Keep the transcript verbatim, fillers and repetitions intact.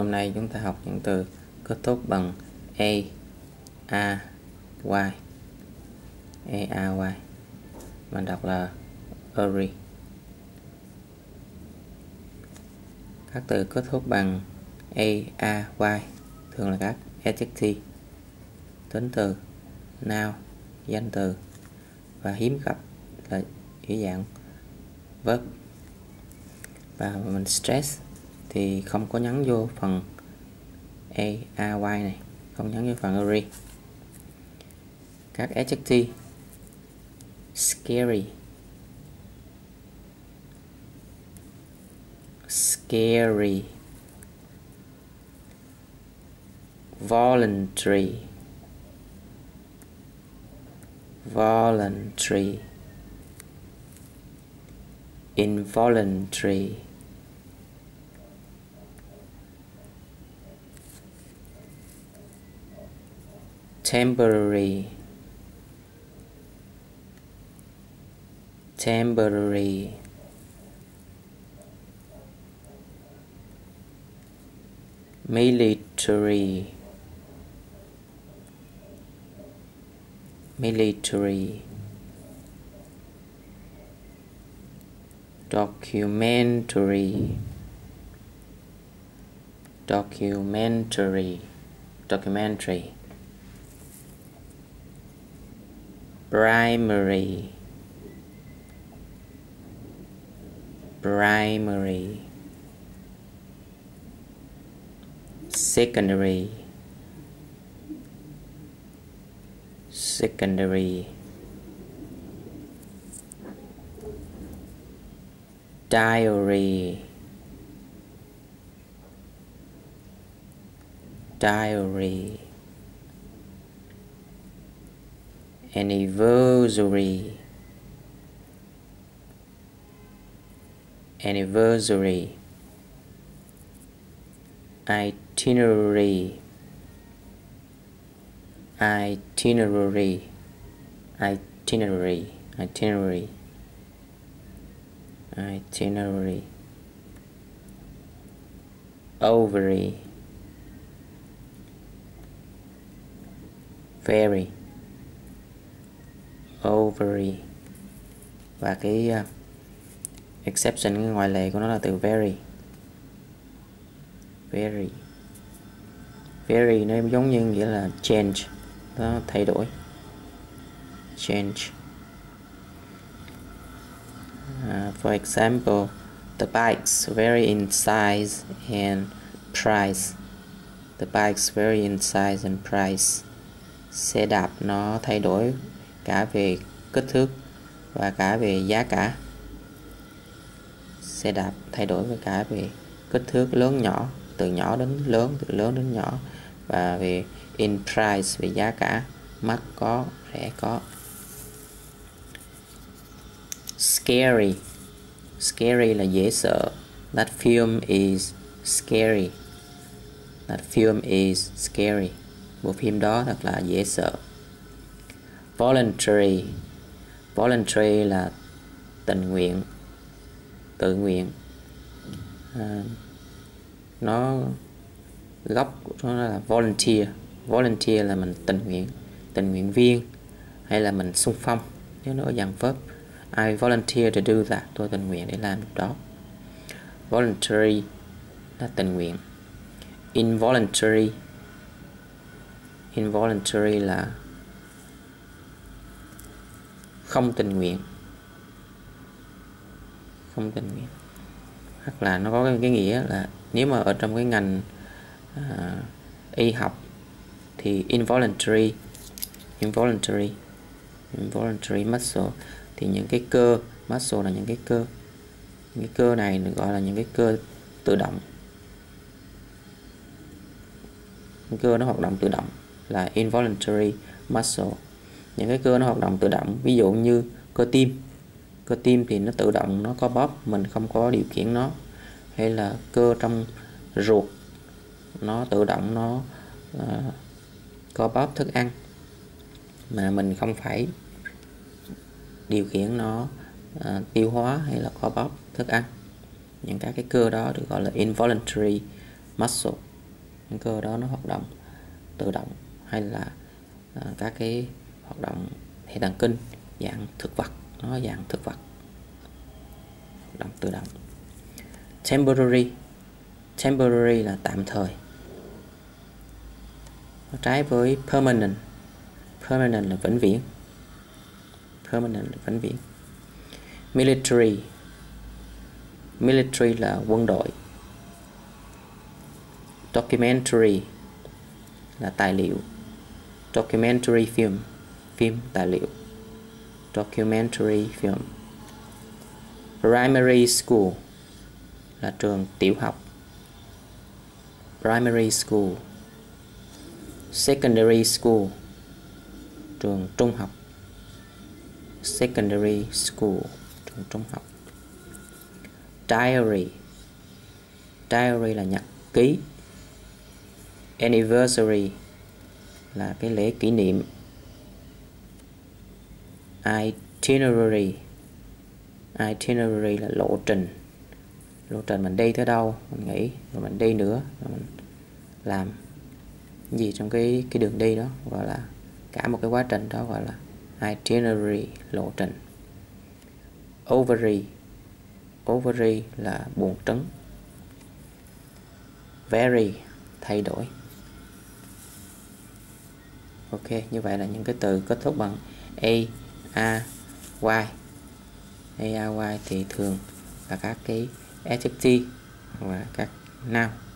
Hôm nay chúng ta học những từ kết thúc bằng A, A, Y. A, A, Y. Mình đọc là a rờ i. Các từ kết thúc bằng A, A, Y thường là các adjective, tính từ, noun, danh từ, và hiếm gặp là dưới dạng verb. Và mình stress thì không có nhấn vô phần a rờ i này, không nhấn vô phần a rờ i. Các adjective: scary, scary, voluntary, voluntary, involuntary. Temporary, temporary, military, military, documentary, documentary, documentary. Primary, primary, secondary, secondary, diary, diary, anniversary, anniversary, itinerary, itinerary, itinerary, itinerary, itinerary, ovary, very, ovary. Và cái uh, exception, cái ngoại lệ của nó là từ very. Very Very nó giống như nghĩa là change, nó thay đổi, change. uh, For example, the bikes vary in size and price. The bikes vary in size and price. Xe đạp nó thay đổi cả về kích thước và cả về giá cả. Xe đạp thay đổi với cả về kích thước lớn nhỏ, từ nhỏ đến lớn, từ lớn đến nhỏ, và về in price, về giá cả, mắc có, rẻ có. Scary, scary là dễ sợ. That film is scary. That film is scary. Bộ phim đó thật là dễ sợ. Voluntary, voluntary là tình nguyện, tự nguyện. À, nó gốc của nó là volunteer. Volunteer là mình tình nguyện, tình nguyện viên, hay là mình xung phong. Nếu nó ở dạng verb, I volunteer to do that. Tôi tình nguyện để làm điều đó. Voluntary là tình nguyện. Involuntary, involuntary là không tình nguyện, không tình nguyện. Hoặc là nó có cái, cái nghĩa là nếu mà ở trong cái ngành uh, y học thì involuntary, involuntary, involuntary muscle thì những cái cơ, muscle là những cái cơ, những cái cơ này được gọi là những cái cơ tự động, những cơ nó hoạt động tự động là involuntary muscle. Những cái cơ nó hoạt động tự động, ví dụ như cơ tim, cơ tim thì nó tự động, nó có bóp, mình không có điều khiển nó. Hay là cơ trong ruột, nó tự động, nó uh, có bóp thức ăn mà mình không phải điều khiển nó uh, tiêu hóa hay là có bóp thức ăn. Những các cái cơ đó được gọi là involuntary muscle. những cơ đó nó hoạt động tự động hay là à, các cái hoạt động hệ thần kinh dạng thực vật, nó dạng thực vật hoạt động tự động. Temporary, temporary là tạm thời, nó trái với permanent. Permanent là vĩnh viễn. Permanent là vĩnh viễn. Military, military là quân đội. Documentary là tài liệu. Documentary film, phim tài liệu. Documentary film. Primary school là trường tiểu học. Primary school. Secondary school, trường trung học. Secondary school, trường trung học. Diary, diary là nhật ký. Anniversary là cái lễ kỷ niệm. Itinerary, itinerary là lộ trình. Lộ trình mình đi tới đâu, mình nghỉ, rồi mình đi nữa, rồi mình làm gì trong cái cái đường đi đó, gọi là cả một cái quá trình đó gọi là itinerary, lộ trình. Ovary, ovary là buồng trứng. Vary, thay đổi. Ok, như vậy là những cái từ kết thúc bằng A, A, Y. A, A, Y thì thường là các cái adjective và các noun.